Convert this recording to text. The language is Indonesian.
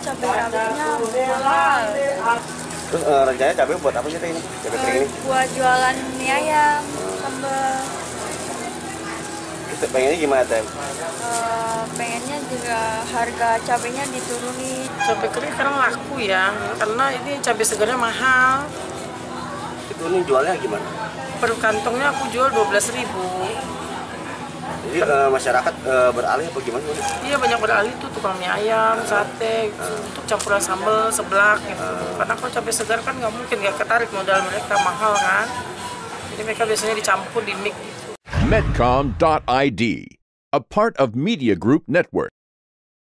Cabai rawitnya mahal. Terus rencananya cabai buat apa sih ini? Cabai kering ini? Buat jualan mie ayam, sambal. Terus pengennya gimana Tem? Pengennya juga harga cabainya dituruni. Cabai kering sekarang laku ya, karena ini cabai segarnya mahal. Itu ini jualnya gimana? Per kantongnya aku jual 12.000. Jadi masyarakat beralih apa gimana? Iya, banyak beralih tuh tukang mie ayam, sate, untuk campuran sambal, seblak gitu. Karena kalau cabai segar kan nggak mungkin, nggak ketarik modal mereka, mahal kan. Jadi mereka biasanya dicampur di mix gitu. Medcom.id, a part of Media Group Network.